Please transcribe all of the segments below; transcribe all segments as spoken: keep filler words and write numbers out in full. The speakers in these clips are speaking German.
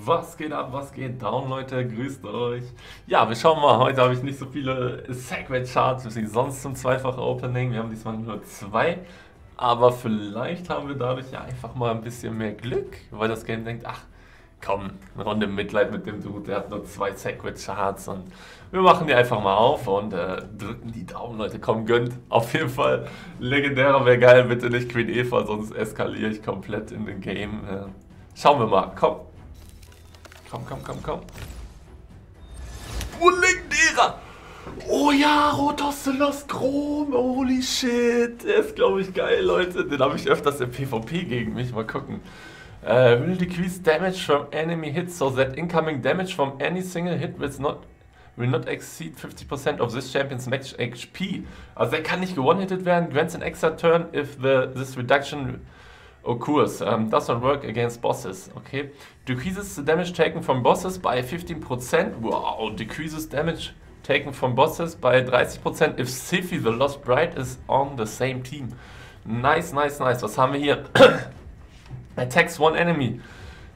Was geht ab, was geht down, Leute? Grüßt euch. Ja, wir schauen mal. Heute habe ich nicht so viele Sacred Shards wie sonst zum zweifachen Opening. Wir haben diesmal nur zwei. Aber vielleicht haben wir dadurch ja einfach mal ein bisschen mehr Glück, weil das Game denkt, ach komm, eine Runde Mitleid mit dem Dude, der hat nur zwei Sacred Shards und wir machen die einfach mal auf und äh, drücken die Daumen, Leute. Komm, gönnt. Auf jeden Fall legendärer wäre geil, bitte nicht Queen Eva, sonst eskaliere ich komplett in den Game. Äh, schauen wir mal, komm. Komm, komm, komm, komm. Oh, legendärer! Oh ja, Rotos the Lost Chrome! Holy shit! Der ist, glaube ich, geil, Leute. Den habe ich öfters im PvP gegen mich. Mal gucken. Uh, will decrease damage from enemy hits, so that incoming damage from any single hit will not, will not exceed fifty percent of this champion's max H P. Also der kann nicht gewone-hitted werden. Grants an extra turn if the, this reduction... Oh, Kurs. Um, does not work against bosses. Okay. Decreases the damage taken from bosses by fifteen percent. Wow. Decreases damage taken from bosses by thirty percent if Sifi the Lost Bride is on the same team. Nice, nice, nice. Was haben wir hier? Attacks one enemy.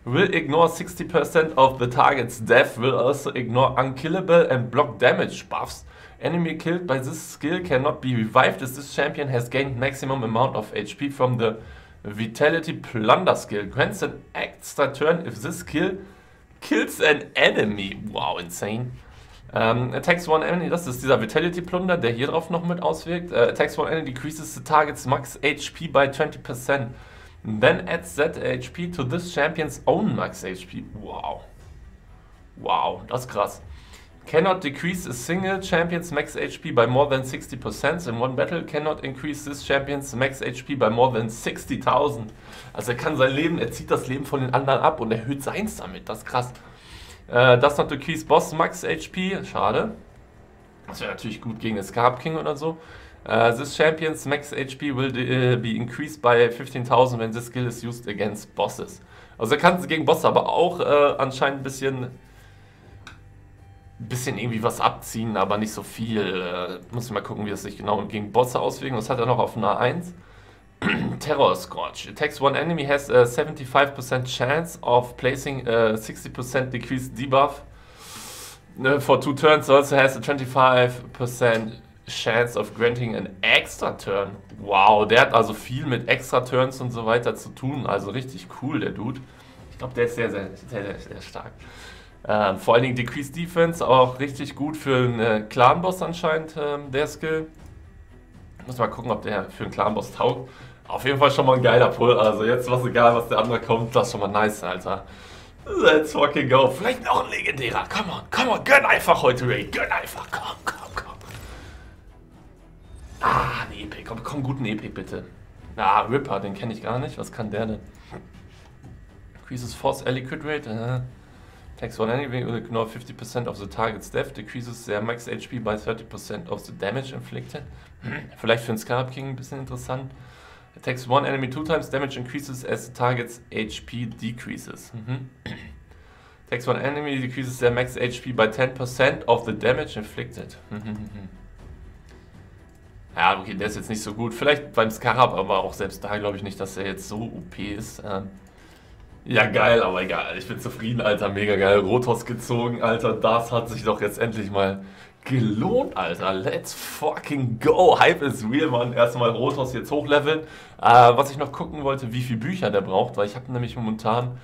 Will ignore sixty percent of the target's death. Will also ignore unkillable and block damage buffs. Enemy killed by this skill cannot be revived as this champion has gained maximum amount of H P from the Vitality Plunder Skill. Grants an extra turn if this skill kills an enemy. Wow, insane. Um, attacks one enemy, das ist dieser Vitality Plunder, der hier drauf noch mit auswirkt. Uh, attacks one enemy decreases the target's max H P by twenty percent. Then adds that H P to this champion's own max H P. Wow. Wow, das ist krass. Cannot decrease a single champion's max H P by more than sixty percent in one battle. Cannot increase this champion's max H P by more than sixty thousand. Also er kann sein Leben, er zieht das Leben von den anderen ab und erhöht seins damit. Das ist krass. Uh, does not decrease boss max H P. Schade. Das wäre natürlich gut gegen den Scarab King oder so. Uh, this champion's max H P will uh, be increased by fifteen thousand when this skill is used against bosses. Also er kann gegen Bosse aber auch uh, anscheinend ein bisschen... bisschen irgendwie was abziehen, aber nicht so viel. Äh, muss ich mal gucken, wie das sich genau gegen Bosse auswirkt. Was hat er noch auf einer eins? Terror Scorch. Attacks one enemy has a seventy-five percent chance of placing a sixty percent decreased debuff for two turns. Also has a twenty-five percent chance of granting an extra turn. Wow, der hat also viel mit extra Turns und so weiter zu tun. Also richtig cool, der Dude. Ich glaube, der ist sehr, sehr, sehr, sehr, sehr stark. Ähm, vor allen Dingen Decrease Defense, auch richtig gut für einen äh, Clan-Boss anscheinend, ähm, der Skill. Ich muss mal gucken, ob der für einen Clan-Boss taugt. Auf jeden Fall schon mal ein geiler Pull, also jetzt was egal, was der andere kommt, das ist schon mal nice, Alter. Let's fucking go. Vielleicht noch ein legendärer, come on, come on, gönn einfach heute, Ray, gönn einfach, komm, komm, komm. Ah, ein Epic, komm, komm, guten Epic bitte. Ah, Ripper, den kenne ich gar nicht, was kann der denn? Decreases Force Aliquid Rate, äh. Attacks one enemy will ignore fifty percent of the target's death, decreases their max H P by thirty percent of the damage inflicted. Vielleicht für den Scarab King ein bisschen interessant. Attacks one enemy two times, damage increases as the target's H P decreases. Mhm. Attacks one enemy decreases their max H P by ten percent of the damage inflicted. Mhm. Ja, okay, der ist jetzt nicht so gut. Vielleicht beim Scarab, aber auch selbst da glaube ich nicht, dass er jetzt so O P ist. Ähm Ja, geil, aber egal. Ich bin zufrieden, Alter. Mega geil. Rotos gezogen, Alter. Das hat sich doch jetzt endlich mal gelohnt, Alter. Let's fucking go. Hype is real, Mann. Erstmal Rotos jetzt hochleveln. Äh, was ich noch gucken wollte, wie viele Bücher der braucht, weil ich habe nämlich momentan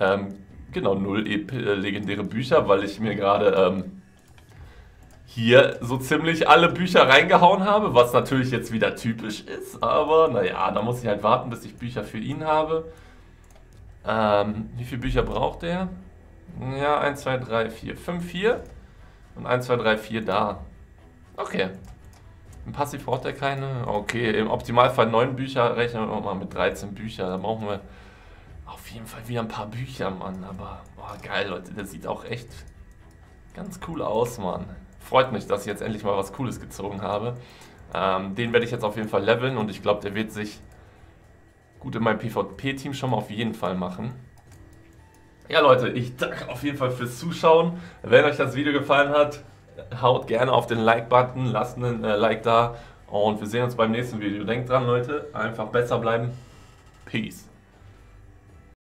ähm, genau null e äh, legendäre Bücher, weil ich mir gerade ähm, hier so ziemlich alle Bücher reingehauen habe, was natürlich jetzt wieder typisch ist. Aber naja, da muss ich halt warten, bis ich Bücher für ihn habe. Ähm, wie viele Bücher braucht der? Ja, eins, zwei, drei, vier, fünf hier und eins, zwei, drei, vier da. Okay. Im Passiv braucht er keine. Okay, im Optimalfall neun Bücher, rechnen wir auch mal mit dreizehn Bücher. Da brauchen wir auf jeden Fall wieder ein paar Bücher, Mann. Aber boah, geil, Leute, der sieht auch echt ganz cool aus, Mann. Freut mich, dass ich jetzt endlich mal was Cooles gezogen habe. Ähm, den werde ich jetzt auf jeden Fall leveln und ich glaube, der wird sich... gut in meinem PvP-Team schon mal auf jeden Fall machen. Ja, Leute, ich danke auf jeden Fall fürs Zuschauen. Wenn euch das Video gefallen hat, haut gerne auf den Like-Button, lasst einen äh, Like da und wir sehen uns beim nächsten Video. Denkt dran, Leute, einfach besser bleiben. Peace.